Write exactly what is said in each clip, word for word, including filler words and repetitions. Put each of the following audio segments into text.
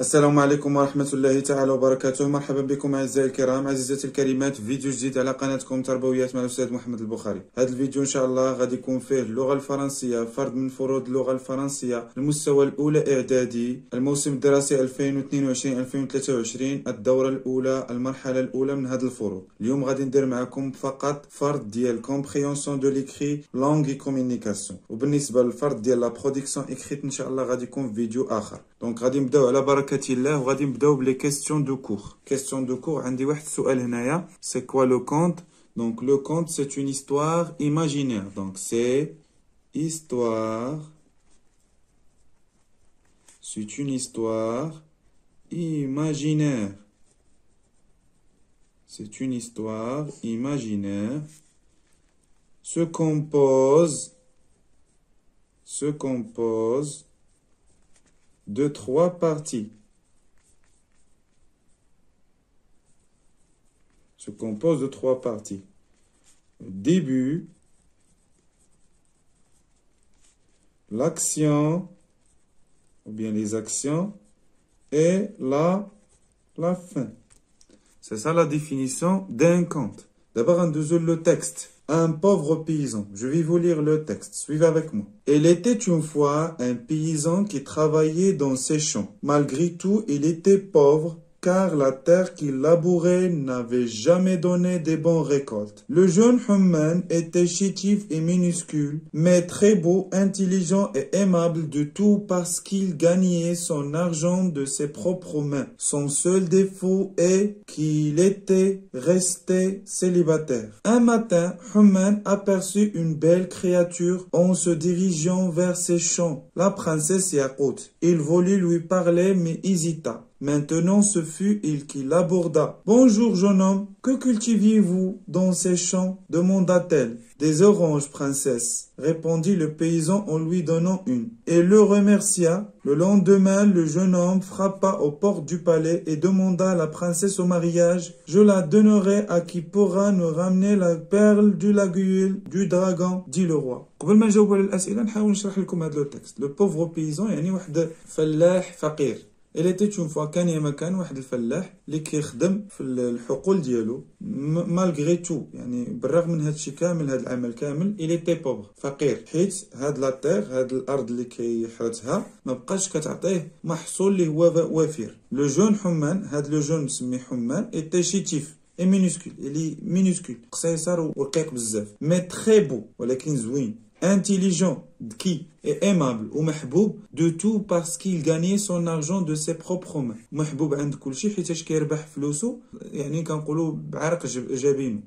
السلام عليكم ورحمة الله تعالى وبركاته. مرحبا بكم أعزائي الكرام، عزيزتي الكريمات، فيديو جديد على قناتكم تربويات مع الأستاذ محمد البخاري. هذا الفيديو إن شاء الله غادي يكون فيه اللغة الفرنسية، فرد من فروض اللغة الفرنسية، المستوى الأولى إعدادي، الموسم الدراسي ألفين واثنين وعشرين ألفين وثلاثة وعشرين، الدورة الأولى، المرحلة الأولى من هذه الفروض. اليوم غادي ندير معكم فقط فرد ديال كومبريونسيون دو ليكري لونغ كومونيكاسيون، وبالنسبة للفرد ديال لا برودكسيون إكريت إن شاء الله غادي يكون في فيديو آخر. دونك غادي نبداو على بركة الله وغادي نبداو بلي كيستيون دو كور. كيستيون دو كور، عندي واحد السؤال هنايا، سي كوا لو كونت؟ دونك لو كونت سي اون هيستوار ايماجينير، دونك سي هيستوار سي اون هيستوار ايماجينير، سي اون هيستوار ايماجينير، se compose se compose de trois parties. Se compose de trois parties. Début, l'action, ou bien les actions, et la, la fin. C'est ça la définition d'un conte. D'abord, on dézoule le texte. Un pauvre paysan. Je vais vous lire le texte. Suivez avec moi. Il était une fois un paysan qui travaillait dans ses champs. Malgré tout, il était pauvre, car la terre qu'il labourait n'avait jamais donné de bonnes récoltes. Le jeune Humain était chétif et minuscule, mais très beau, intelligent et aimable de tout parce qu'il gagnait son argent de ses propres mains. Son seul défaut est qu'il était resté célibataire. Un matin, Humain aperçut une belle créature en se dirigeant vers ses champs, la princesse Yaqut. Il voulut lui parler mais hésita. Maintenant, ce fut il qui l'aborda. « Bonjour, jeune homme, que cultiviez-vous dans ces champs ?» demanda-t-elle. « Des oranges, princesse » répondit le paysan en lui donnant une. Et le remercia. Le lendemain, le jeune homme frappa aux portes du palais et demanda à la princesse au mariage. « Je la donnerai à qui pourra nous ramener la perle du laguille du dragon » dit le roi. قبل ما نجاوب على الأسئلة نحاول نشرح لكم هذا التكست. Le pauvre paysan يعني واحد فلاح فقير. إلا تتشوف فوا كان يا ما كان واحد الفلاح اللي كيخدم في الحقول ديالو مالغري تو، يعني بالرغم من هادشي كامل، هاد العمل كامل، إلي تي بوبغ فقير، حيت هاد لا تيغ، هاد الأرض اللي كيحرثها ما بقاش كتعطيه محصول اللي هو وفير. لو جون حمان، هاد لو جون نسميه حمان، إتي شيتيف اي مينيسكول، إلي مينيسكول قصيصر ورقيق بزاف، مي تخي بو ولكن زوين. Intelligent, qui est aimable ou mahboub de tout parce qu'il gagnait son argent de ses propres mains. Mahboub عند كل شيء حيتاش كيربح فلوسو، يعني كنقولوا بعرق جبينو.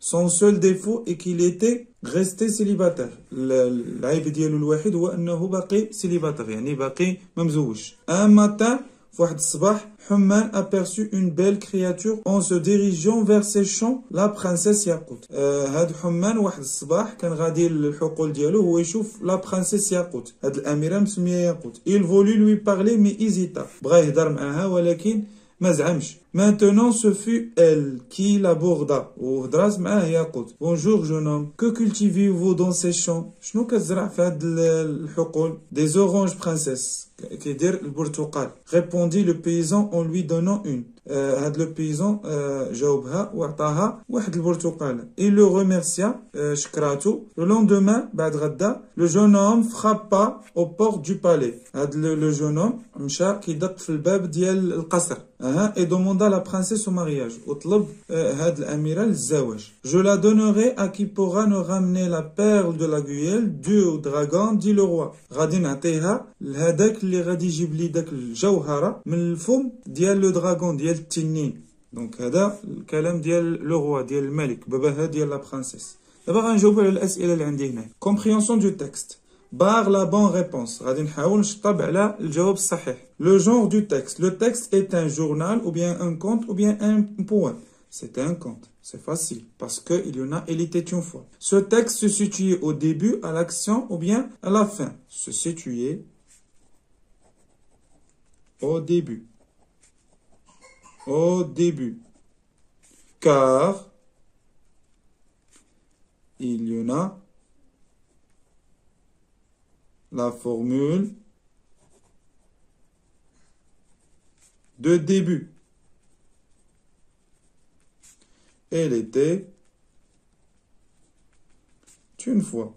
Son seul défaut est qu'il était resté célibataire. العيب ديالو الوحيد هو انه باقي célibataire، يعني باقي ما مزوجش. Un matin, واحد الصباح، Humain aperçut une belle créature en se dirigeant vers ses champs, la princesse Yaqut. هاد Humain واحد الصباح كان غادي للحقول ديالو هو يشوف لا برانسيس ياقوت، هاد الأميرة مسمية ياقوت. Il voulut lui parler mais hésita. بغا يهضر معاها ولكن ما زعمش. Maintenant ce fut elle qui l'aborda. وهضرات معاه ياقوت. Bonjour jeune homme, que cultivez-vous dans ces champs? شنو كتزرع في هاد الحقول؟ Des oranges princesse. كيدير البرتقال. Répondit le paysan en lui donnant une. هاد لو بيزون جاوبها وعطاها واحد البرتقاله. Il le remercia, شكراتو. Le lendemain بعد غدا، le jeune homme frappa aux portes du palais. هاد le jeune homme مشى كيدق في الباب ديال القصر. اها et demanda la princesse au mariage. وطلب هاد الاميره للزواج. Je la donnerai à qui pourra nous ramener la perle de l'aiguille du dragon dit le roi. غادي نعطيها لهذاك اللي غادي يجيب لي داك الجوهره من الفم ديال لو دراغون ديال التنين. دونك هذا الكلام ديال لو روا ديال الملك باباها ديال لا برانسيس. دابا غنجاوب على الاسئله اللي عندي هنا. كومبريونسيون دو تكست، بار لا بون ريبونس، غادي نحاول نشطب على الجواب الصحيح. لو جونغ دو تكست، لو تكست ايت ان جورنال او بيان ان كونت او بيان ان بوان. C'est un conte, c'est facile, parce qu'il y en a, il était une fois. Ce texte se situait au début, à l'action ou bien à la fin. Se situait au début. Au début. Car il y en a la formule de début. Elle était une fois.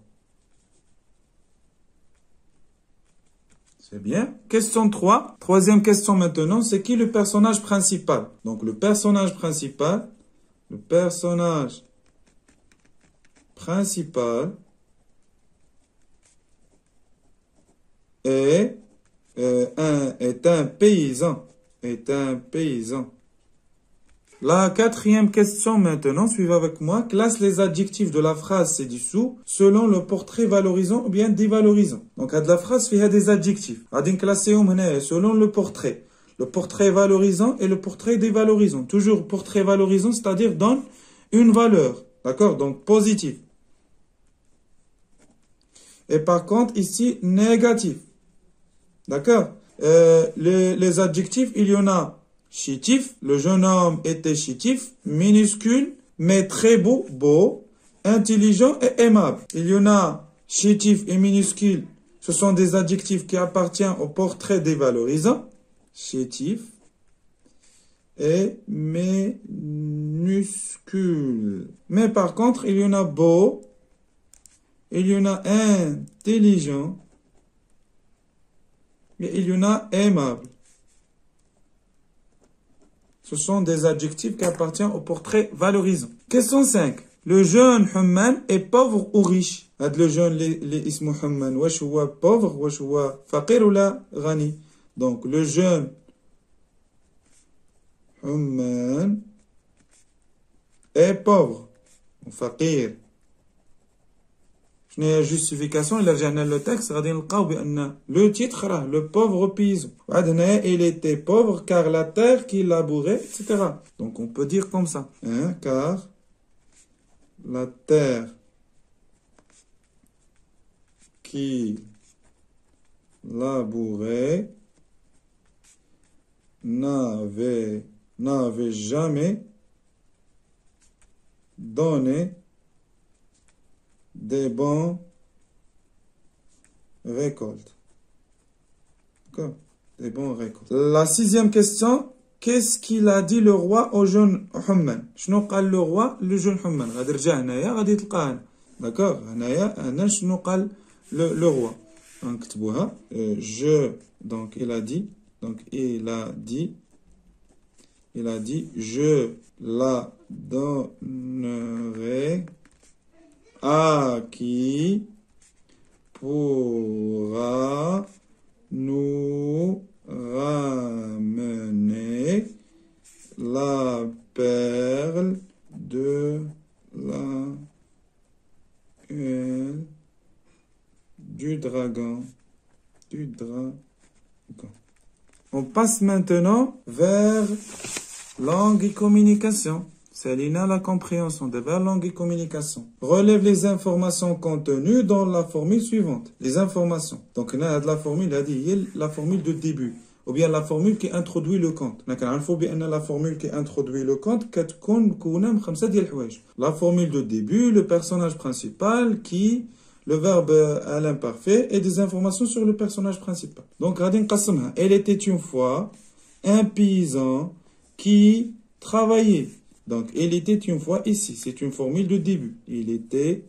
C'est bien. Question trois. Troisième question maintenant, c'est qui le personnage principal? Donc le personnage principal, le personnage principal est, euh, un, est un paysan. Est un paysan. La quatrième question maintenant, suivez avec moi. Classe les adjectifs de la phrase ci-dessous selon le portrait valorisant ou bien dévalorisant. Donc, à de la phrase, il y a des adjectifs. À d'une classe, selon le portrait. Le portrait valorisant et le portrait dévalorisant. Toujours portrait valorisant, c'est-à-dire donne une valeur. D'accord? Donc, positif. Et par contre, ici, négatif. D'accord? euh, les, les adjectifs, il y en a. Chétif, le jeune homme était chétif, minuscule, mais très beau, beau, intelligent et aimable. Il y en a chétif et minuscule, ce sont des adjectifs qui appartiennent au portrait dévalorisant. Chétif et minuscule. Mais par contre, il y en a beau, il y en a intelligent, mais il y en a aimable. Ce sont des adjectifs qui appartiennent au portrait valorisant. Question cinq. Le jeune Humain est pauvre ou riche? Le jeune, l'ismu Humain, wesh huwa pauvre, wesh huwa faqir ou la ghani? Donc, le jeune Humain est pauvre. Faqir. Je n'ai la justification, il a regardé le texte, le titre, le pauvre paysan. Il était pauvre car la terre qu'il labourait, et cetera. Donc on peut dire comme ça. Hein, car la terre qu'il labourait n'avait n'avait jamais donné des bons récoltes. D'accord? Des bons récoltes. La sixième question, qu'est-ce qu'il a dit le roi au jeune Humain? Shnou qal le roi le jeune Humain? Ghadi rja hanaya ghadi tlqa. D'accord? Hanaya ana shnou qal le roi. Anketbouha. Je, donc il a dit, donc il a dit, il a dit, je la donnerai à qui pourra nous ramener la perle de la huile du dragon. Du dragon. On passe maintenant vers langue et communication. Salina, la compréhension de la langue et communication. Relève les informations contenues dans la formule suivante. Les informations. Donc, on a de la formule, il a dit, la formule de début. Ou bien la formule qui introduit le compte. Donc, il faut bien la formule qui introduit le compte. La formule de début, le personnage principal, qui, le verbe à l'imparfait, et des informations sur le personnage principal. Donc, Radin Qassama, elle était une fois un paysan qui travaillait. Donc, il était une fois ici. C'est une formule de début. Il était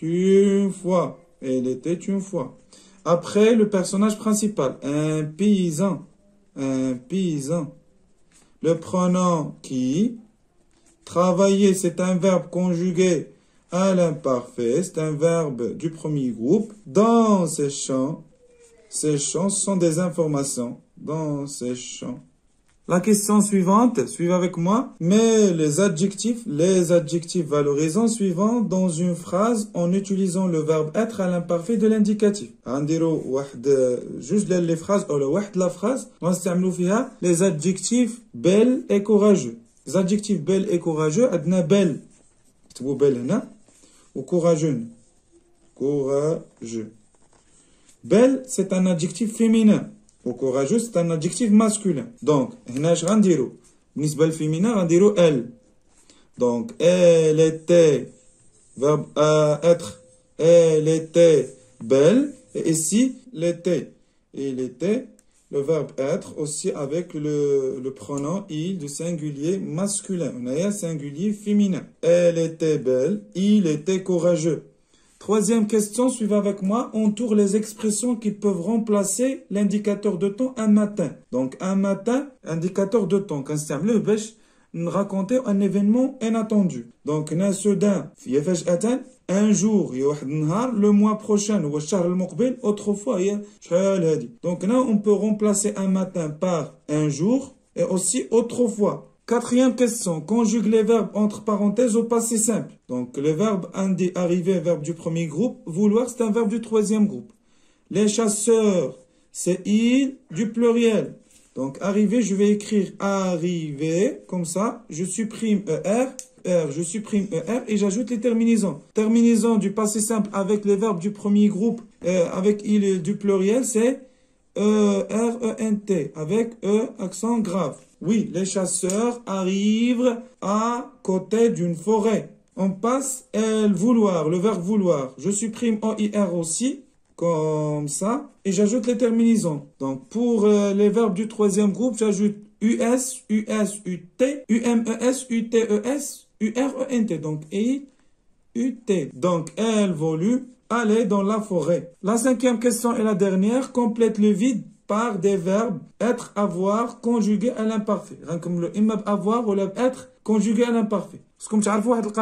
une fois. Il était une fois. Après, le personnage principal. Un paysan. Un paysan. Le pronom qui. Travailler, c'est un verbe conjugué à l'imparfait. C'est un verbe du premier groupe. Dans ces champs. Ces champs sont des informations. Dans ces champs. La question suivante, suivez avec moi. Mais les adjectifs, les adjectifs valorisants suivants dans une phrase en utilisant le verbe être à l'imparfait de l'indicatif. Andiro juste les phrases ou le wahd la phrase. On s'amène fiha les adjectifs belle et courageux. Les adjectifs belle et courageux, adna belle. Tibou belle hna ou courageux. Courageux. Belle, c'est un adjectif féminin. Ou courageux, c'est un adjectif masculin. Donc, elle. Donc, elle était, verbe euh, être, elle était belle. Et ici, l'était. Il était le verbe être aussi avec le, le pronom il du singulier masculin. On a un singulier féminin. Elle était belle, il était courageux. Troisième question, suivez avec moi. On tourne les expressions qui peuvent remplacer l'indicateur de temps un matin. Donc un matin, indicateur de temps. Quand c'est le bêche, nous raconter un événement inattendu. Donc un jour, le mois prochain, autrefois. Donc là, on peut remplacer un matin par un jour et aussi autrefois. Quatrième question, conjugue les verbes entre parenthèses au passé simple. Donc le verbe indi, arriver, verbe du premier groupe. Vouloir, c'est un verbe du troisième groupe. Les chasseurs, c'est il du pluriel. Donc, arriver, je vais écrire arriver, comme ça. Je supprime er, er, je supprime er et j'ajoute les terminaisons. Terminaison du passé simple avec les verbes du premier groupe, euh, avec il du pluriel, c'est euh, R E N T, avec E, accent grave. Oui, les chasseurs arrivent à côté d'une forêt. On passe elle vouloir, le verbe vouloir. Je supprime O I R aussi. Comme ça, et j'ajoute les terminaisons. Donc, pour euh, les verbes du troisième groupe, j'ajoute us, us, ut, umes, utes, urent. Donc, i, ut. Donc, elle voulu aller dans la forêt. La cinquième question et la dernière, complète le vide par des verbes être, avoir, conjugué à l'imparfait. Comme le imab avoir ou le être, conjugué à l'imparfait. Parce que, comme vous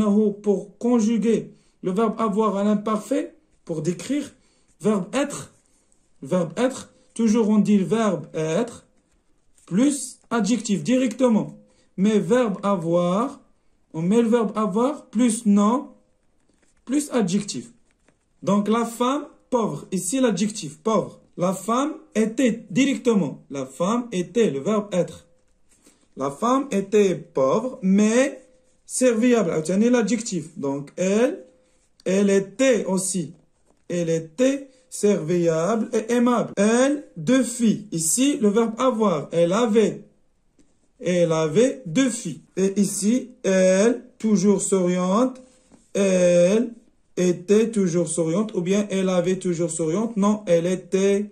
savez, pour conjuguer le verbe avoir à l'imparfait, pour décrire, verbe être, verbe être, toujours on dit le verbe être, plus adjectif directement. Mais verbe avoir, on met le verbe avoir, plus nom, plus adjectif. Donc la femme pauvre, ici l'adjectif pauvre. La femme était directement, la femme était, le verbe être. La femme était pauvre, mais serviable, obtenez l'adjectif. Donc elle, elle était aussi. Elle était serviable et aimable. Elle, deux filles. Ici, le verbe avoir. Elle avait. Elle avait deux filles. Et ici, elle, toujours s'oriente. Elle était toujours s'oriente. Ou bien, elle avait toujours s'oriente. Non, elle était.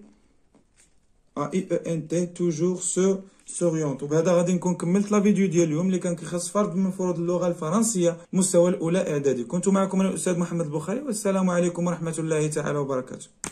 A I E N T, toujours se s'oriente. وبهذا غادي نكون كملت لا فيديو ديال اليوم اللي كان كيخص فرض من فروض اللغه الفرنسيه مستوى الاولى اعدادي. كنت معكم انا الاستاذ محمد البخاري والسلام عليكم ورحمه الله تعالى وبركاته.